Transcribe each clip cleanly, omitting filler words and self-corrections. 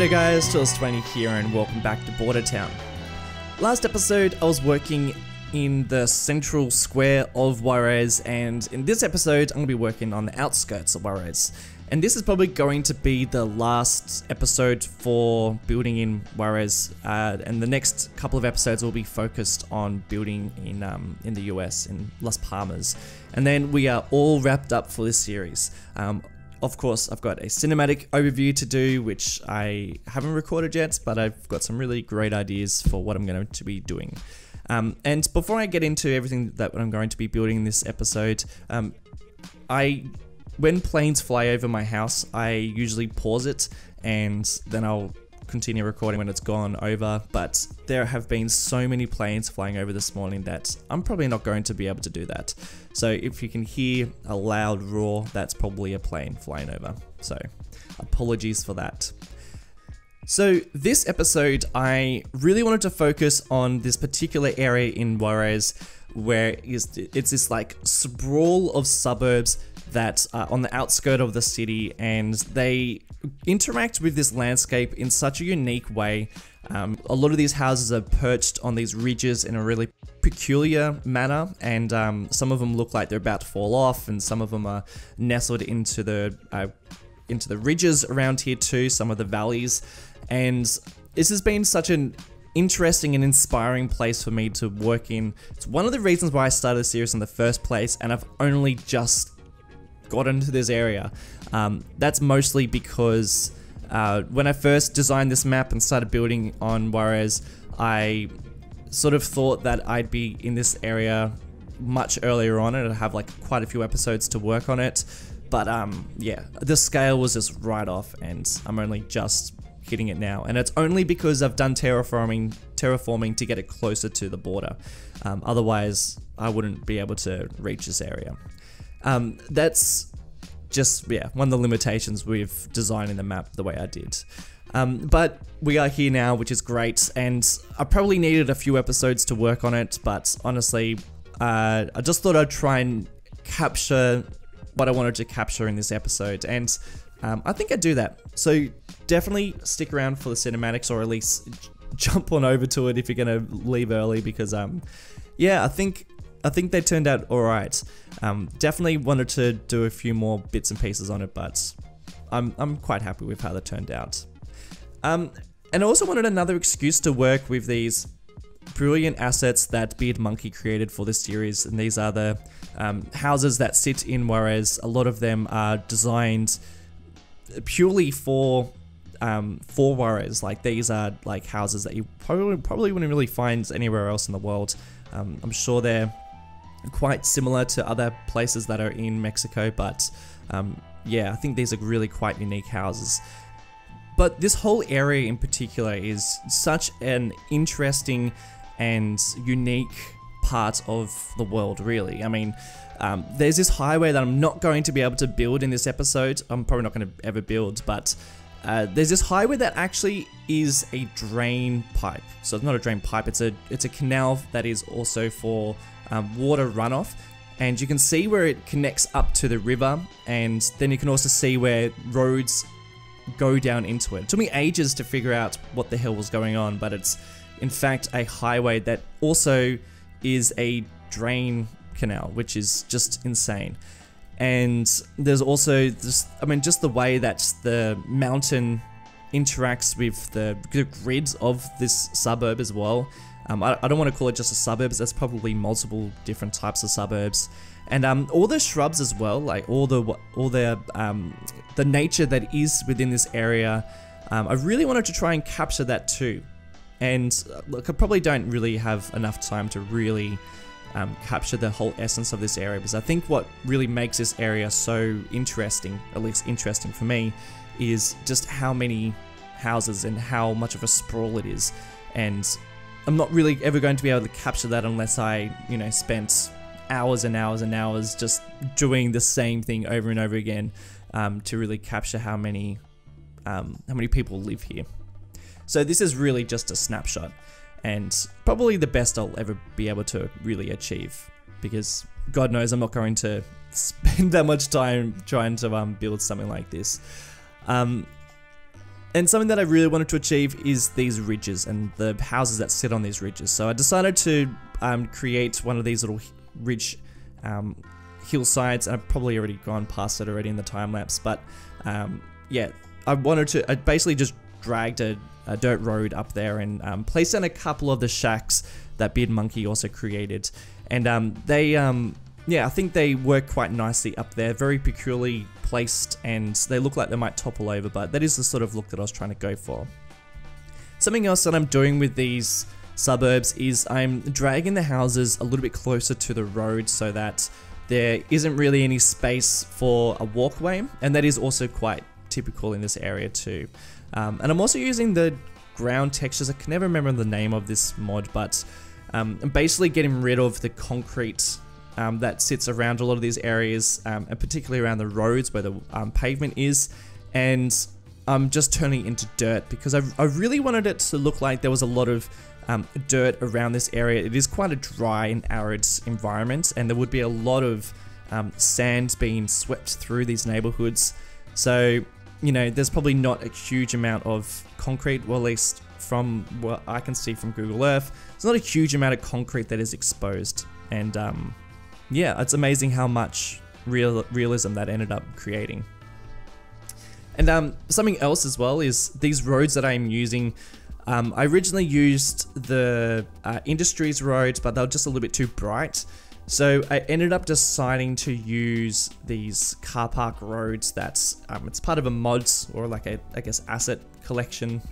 G'day guys, Two Dollars Twenty here and welcome back to Border Town. Last episode I was working in the central square of Juarez, and in this episode I'm going to be working on the outskirts of Juarez. And this is probably going to be the last episode for building in Juarez, and the next couple of episodes will be focused on building in the US, in Las Palmas. And then we are all wrapped up for this series. Of course, I've got a cinematic overview to do, which I haven't recorded yet, but I've got some really great ideas for what I'm going to be doing. And before I get into everything that I'm going to be building in this episode, when planes fly over my house, I usually pause it and then I'll continue recording when it's gone over, but there have been so many planes flying over this morning that I'm probably not going to be able to do that. So if you can hear a loud roar, that's probably a plane flying over. So apologies for that. So this episode, I really wanted to focus on this particular area in Juarez, where it's this like sprawl of suburbs that are on the outskirts of the city, and they interact with this landscape in such a unique way. A lot of these houses are perched on these ridges in a really peculiar manner, and some of them look like they're about to fall off, and some of them are nestled into the ridges around here too, some of the valleys. And this has been such an interesting and inspiring place for me to work in. It's one of the reasons why I started the series in the first place, and I've only just got into this area. That's mostly because when I first designed this map and started building on Juarez, I sort of thought that I'd be in this area much earlier on and I'd have like quite a few episodes to work on it, but yeah, the scale was just right off and I'm only just hitting it now, and it's only because I've done terraforming to get it closer to the border. Otherwise I wouldn't be able to reach this area. That's just, yeah, one of the limitations with designing the map the way I did. But we are here now, which is great, and I probably needed a few episodes to work on it, but honestly, I just thought I'd try and capture what I wanted to capture in this episode, and I think I do that. So definitely stick around for the cinematics, or at least jump on over to it if you're going to leave early, because yeah, I think they turned out alright. Definitely wanted to do a few more bits and pieces on it, but I'm quite happy with how they turned out. And I also wanted another excuse to work with these brilliant assets that Beard Monkey created for this series, and these are the houses that sit in Juarez. A lot of them are designed purely for Juarez. Like, these are like houses that you probably wouldn't really find anywhere else in the world. I'm sure they're quite similar to other places that are in Mexico, but yeah, I think these are really quite unique houses. But this whole area in particular is such an interesting and unique part of the world, really. I mean, there's this highway that I'm not going to be able to build in this episode. I'm probably not going to ever build, but there's this highway that actually is a drain pipe. So it's not a drain pipe, it's a canal that is also for water runoff, and you can see where it connects up to the river, and then you can also see where roads go down into it. It took me ages to figure out what the hell was going on, but it's in fact a highway that also is a drain canal, which is just insane. And there's also just, I mean, just the way that the mountain interacts with the grids of this suburb as well. I don't want to call it just a suburb, that's probably multiple different types of suburbs. And all the shrubs as well, like all the nature that is within this area. I really wanted to try and capture that too. And look, I probably don't really have enough time to really capture the whole essence of this area, because I think what really makes this area so interesting, at least interesting for me, is just how many houses and how much of a sprawl it is, and I'm not really ever going to be able to capture that unless I, you know, spent hours and hours and hours just doing the same thing over and over again to really capture how many people live here. So this is really just a snapshot, and probably the best I'll ever be able to really achieve, because God knows I'm not going to spend that much time trying to build something like this. And something that I really wanted to achieve is these ridges and the houses that sit on these ridges. So I decided to create one of these little ridge hillsides. I've probably already gone past it already in the time lapse, but yeah, I wanted to, I basically just dragged a dirt road up there and placed down a couple of the shacks that Beard Monkey also created. And yeah, I think they work quite nicely up there, very peculiarly placed, and they look like they might topple over, but that is the sort of look that I was trying to go for. Something else that I'm doing with these suburbs is I'm dragging the houses a little bit closer to the road so that there isn't really any space for a walkway, and that is also quite typical in this area too. And I'm also using the ground textures. I can never remember the name of this mod, but I'm basically getting rid of the concrete that sits around a lot of these areas, and particularly around the roads where the pavement is, and I'm just turning it into dirt because I really wanted it to look like there was a lot of dirt around this area. It is quite a dry and arid environment, and there would be a lot of sand being swept through these neighborhoods. So, you know, there's probably not a huge amount of concrete, well, at least from what I can see from Google Earth, there's not a huge amount of concrete that is exposed. And yeah, it's amazing how much realism that ended up creating. And something else as well is these roads that I'm using. I originally used the Industries roads, but they were just a little bit too bright. So I ended up deciding to use these car park roads that's, it's part of a mods, or like a, I guess, asset collection,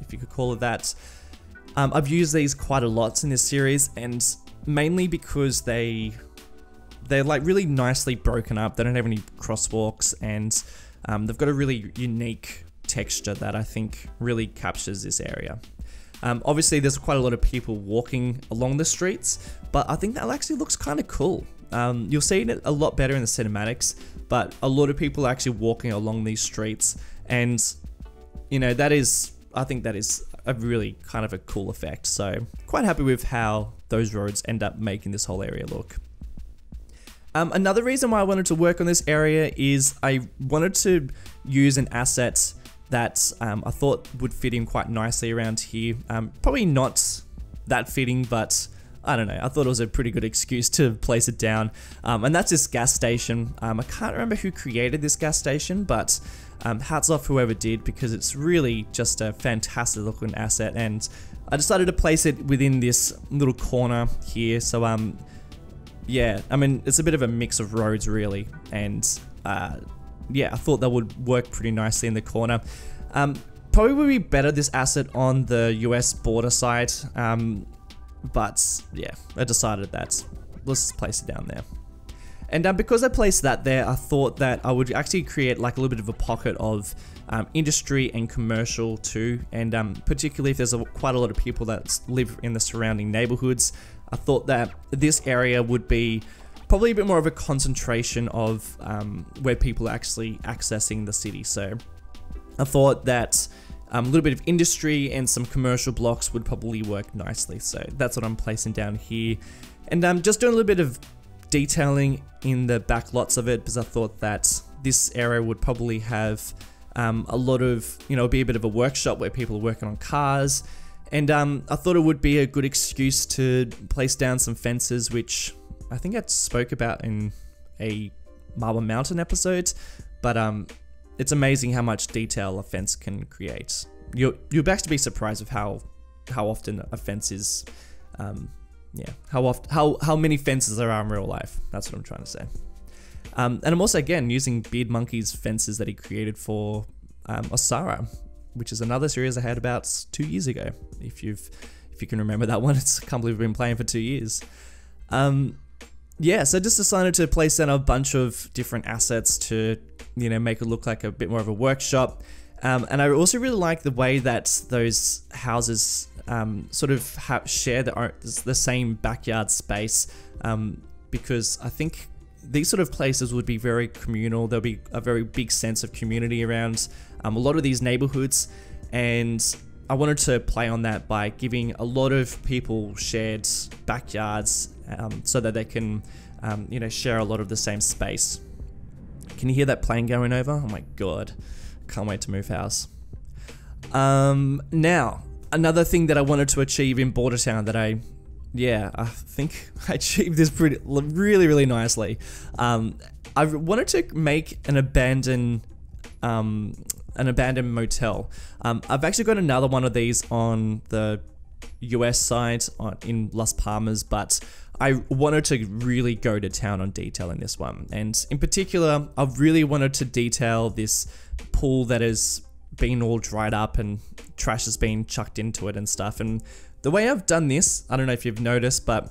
if you could call it that. I've used these quite a lot in this series, and mainly because they're like really nicely broken up. They don't have any crosswalks, and they've got a really unique texture that I think really captures this area. Obviously there's quite a lot of people walking along the streets, but I think that actually looks kind of cool. You'll see it a lot better in the cinematics, but a lot of people are actually walking along these streets, and you know, that is, I think that is a really kind of a cool effect. So quite happy with how those roads end up making this whole area look. Another reason why I wanted to work on this area is I wanted to use an asset that I thought would fit in quite nicely around here. Probably not that fitting, but I don't know, I thought it was a pretty good excuse to place it down. And that's this gas station. I can't remember who created this gas station, but hats off whoever did, because it's really just a fantastic looking asset. And I decided to place it within this little corner here. So yeah, I mean, it's a bit of a mix of roads really, and yeah, I thought that would work pretty nicely in the corner. Probably would be better, this asset, on the US border side, but yeah, I decided that. Let's place it down there. And because I placed that there, I thought that I would actually create like a little bit of a pocket of industry and commercial too, and particularly if there's quite a lot of people that live in the surrounding neighborhoods, I thought that this area would be probably a bit more of a concentration of where people are actually accessing the city. So I thought that a little bit of industry and some commercial blocks would probably work nicely. So that's what I'm placing down here. And I'm just doing a little bit of detailing in the back lots of it, because I thought that this area would probably have a lot of, you know, be a bit of a workshop where people are working on cars. And I thought it would be a good excuse to place down some fences, which I think I spoke about in a Marble Mountain episode, but it's amazing how much detail a fence can create. You'll actually be surprised with how often a fence is, yeah, how many fences there are in real life. That's what I'm trying to say. And I'm also again using Beard Monkey's fences that he created for Osara, which is another series I had about 2 years ago. If you can remember that one, it's, I can't believe we've been playing for 2 years. Yeah, so I just decided to place down a bunch of different assets to, you know, make it look like a bit more of a workshop. And I also really like the way that those houses sort of share the same backyard space, because I think these sort of places would be very communal. There'll be a very big sense of community around a lot of these neighborhoods, and I wanted to play on that by giving a lot of people shared backyards, so that they can, you know, share a lot of the same space. Can you hear that plane going over? Oh my god, can't wait to move house. Now, another thing that I wanted to achieve in Border Town that I think I achieved this really nicely. I wanted to make an abandoned motel. I've actually got another one of these on the US side in Las Palmas, but I wanted to really go to town on detailing this one. And in particular, I really wanted to detail this pool that has been all dried up and trash has been chucked into it and stuff. And the way I've done this, I don't know if you've noticed, but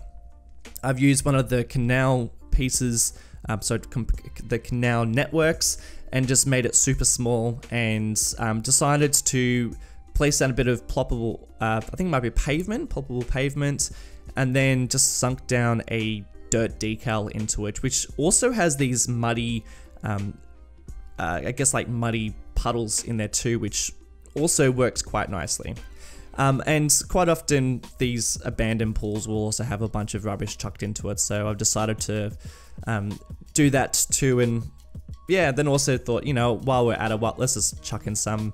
I've used one of the canal pieces, so the canal networks, and just made it super small, and decided to place down a bit of ploppable, I think it might be pavement, ploppable pavement, and then just sunk down a dirt decal into it, which also has these muddy, I guess like muddy puddles in there too, which also works quite nicely. And quite often these abandoned pools will also have a bunch of rubbish chucked into it, so I've decided to do that too. And yeah, then also thought, you know, while we're at it, let's just chuck in some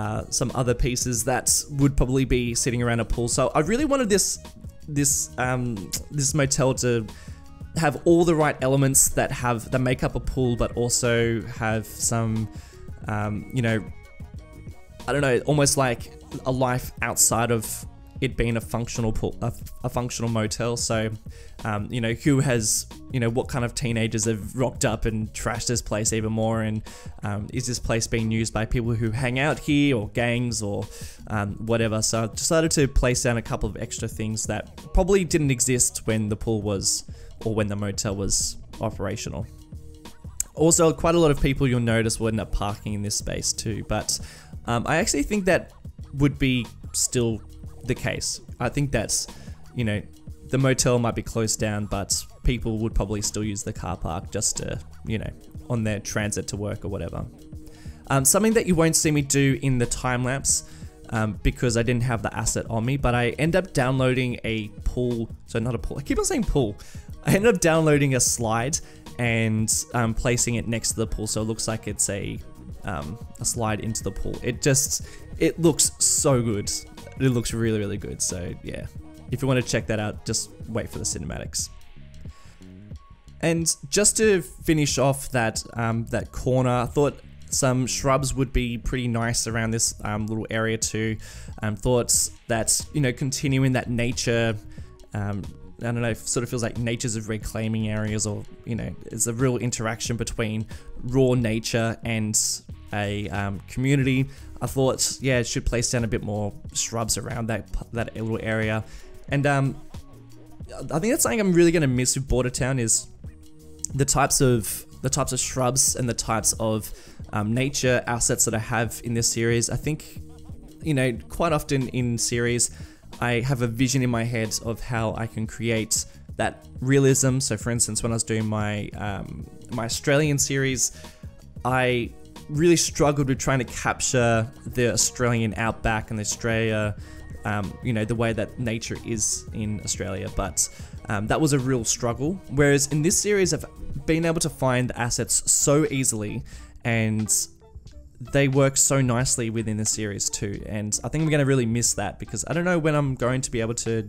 other pieces that would probably be sitting around a pool. So I really wanted this motel to have all the right elements that make up a pool, but also have some, you know, I don't know, almost like a life outside of it being a functional pool, a functional motel. So, you know, what kind of teenagers have rocked up and trashed this place even more, and is this place being used by people who hang out here or gangs or whatever. So I decided to place down a couple of extra things that probably didn't exist when the pool was, or when the motel was operational. Also, quite a lot of people you'll notice will end up parking in this space too, but I actually think that would be still the case. I think that's, you know, the motel might be closed down, but people would probably still use the car park just to, you know, on their transit to work or whatever. Something that you won't see me do in the time lapse because I didn't have the asset on me, but I end up downloading a pool, so not a pool, I keep on saying pool. I ended up downloading a slide and placing it next to the pool, so it looks like it's a slide into the pool. It looks so good. It looks really good, so yeah. If you want to check that out, just wait for the cinematics. And just to finish off that corner, I thought some shrubs would be pretty nice around this little area too. Thoughts that, you know, continuing that nature, I don't know, it sort of feels like natures of reclaiming areas, or, you know, it's a real interaction between raw nature and a community. I thought, yeah, it should place down a bit more shrubs around that little area. And I think that's something I'm really gonna miss with Border Town, is the types of shrubs and the types of nature assets that I have in this series. I think, you know, quite often in series, I have a vision in my head of how I can create that realism. So for instance, when I was doing my my Australian series, I really struggled with trying to capture the Australian outback and Australia, you know, the way that nature is in Australia, but that was a real struggle. Whereas in this series, I've been able to find the assets so easily, and they work so nicely within the series too. And I think I'm going to really miss that, because I don't know when I'm going to be able to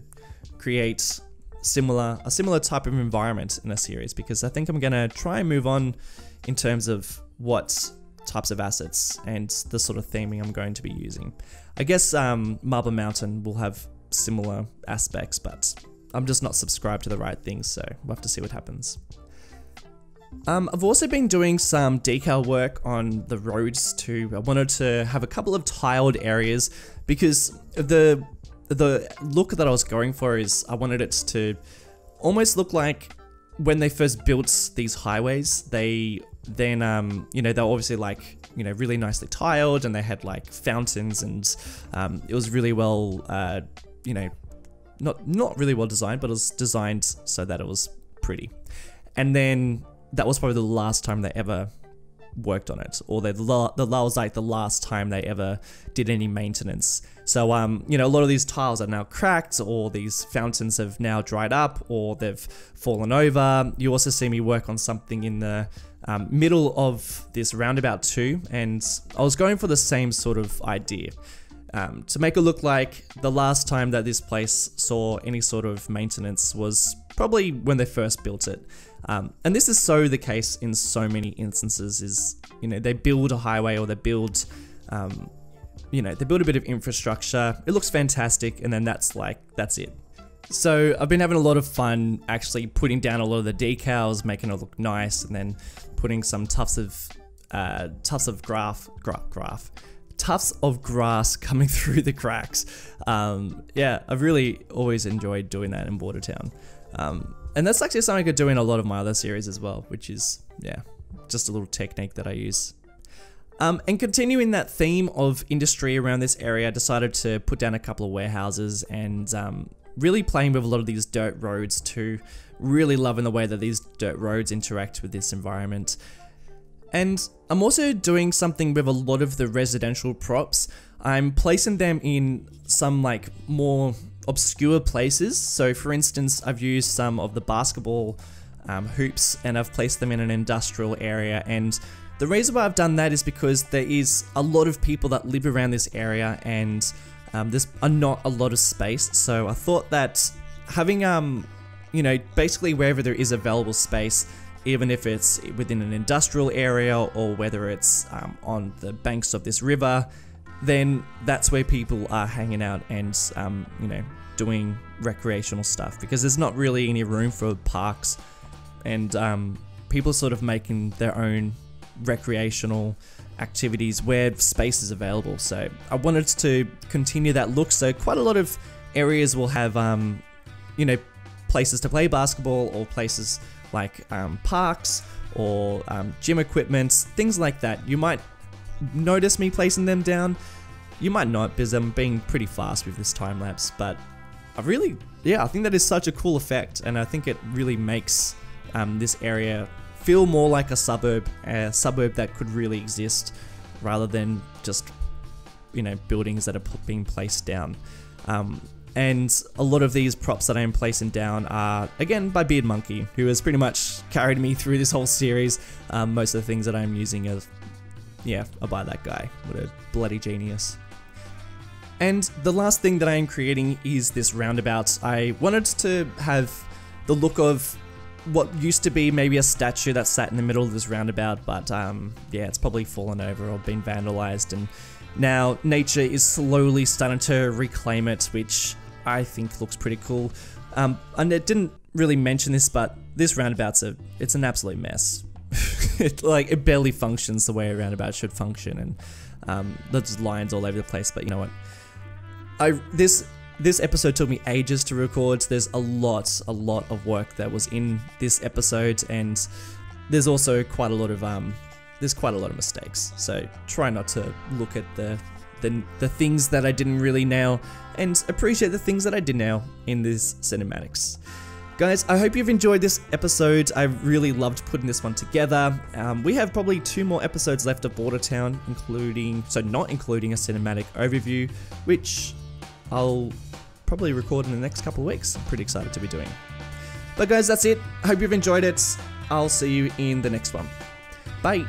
create a similar type of environment in a series, because I think I'm going to try and move on in terms of what types of assets and the sort of theming I'm going to be using. I guess Marble Mountain will have similar aspects, but I'm just not subscribed to the right things, so we'll have to see what happens. I've also been doing some decal work on the roads too. I wanted to have a couple of tiled areas, because the look that I was going for is I wanted it to almost look like when they first built these highways, they then, you know, they were obviously like, you know, really nicely tiled, and they had like fountains, and it was really well, you know, not really well designed, but it was designed so that it was pretty. And then that was probably the last time they ever worked on it, or that was like the last time they ever did any maintenance. So you know, a lot of these tiles are now cracked, or these fountains have now dried up, or they've fallen over. You also see me work on something in the middle of this roundabout too, and I was going for the same sort of idea. To make it look like the last time that this place saw any sort of maintenance was probably when they first built it. And this is so the case in so many instances, is, you know, they build a highway, or they build, you know, they build a bit of infrastructure. It looks fantastic. And then that's it. So I've been having a lot of fun actually putting down a lot of the decals, making it look nice, and then putting some tufts of grass coming through the cracks. Yeah, I've really always enjoyed doing that in Border Town. And that's actually something I could do in a lot of my other series as well, which is, yeah, just a little technique that I use. And continuing that theme of industry around this area, I decided to put down a couple of warehouses, and really playing with a lot of these dirt roads too. Really loving the way that these dirt roads interact with this environment. And I'm also doing something with a lot of the residential props. I'm placing them in some like more obscure places. So for instance, I've used some of the basketball hoops, and I've placed them in an industrial area. And the reason why I've done that is because there is a lot of people that live around this area, and there's not a lot of space. So I thought that having, you know, basically wherever there is available space, even if it's within an industrial area, or whether it's on the banks of this river, then that's where people are hanging out and, you know, doing recreational stuff, because there's not really any room for parks, and people are sort of making their own recreational activities where space is available. So I wanted to continue that look. So quite a lot of areas will have, you know, places to play basketball, or places like parks, or gym equipment, things like that. You might notice me placing them down, you might not, because I'm being pretty fast with this time lapse, but I really, yeah, I think that is such a cool effect, and I think it really makes this area feel more like a suburb that could really exist, rather than just, you know, buildings that are being placed down. And a lot of these props that I'm placing down are, again, by Beard Monkey, who has pretty much carried me through this whole series. Most of the things that I'm using are, yeah, are by that guy. What a bloody genius. And the last thing that I am creating is this roundabout. I wanted to have the look of what used to be maybe a statue that sat in the middle of this roundabout, but yeah, it's probably fallen over or been vandalized, and now nature is slowly starting to reclaim it, which I think looks pretty cool. And it didn't really mention this, but this roundabout's it's an absolute mess. It barely functions the way a roundabout should function, and there's lines all over the place. But you know what? This episode took me ages to record. There's a lot of work that was in this episode, and there's also quite a lot of there's quite a lot of mistakes. So try not to look at the things that I didn't really nail, and appreciate the things that I did nail in these cinematics. Guys, I hope you've enjoyed this episode. I really loved putting this one together. We have probably 2 more episodes left of Border Town, not including a cinematic overview, which I'll probably record in the next couple of weeks. I'm pretty excited to be doing. But guys, that's it. I hope you've enjoyed it. I'll see you in the next one. Bye.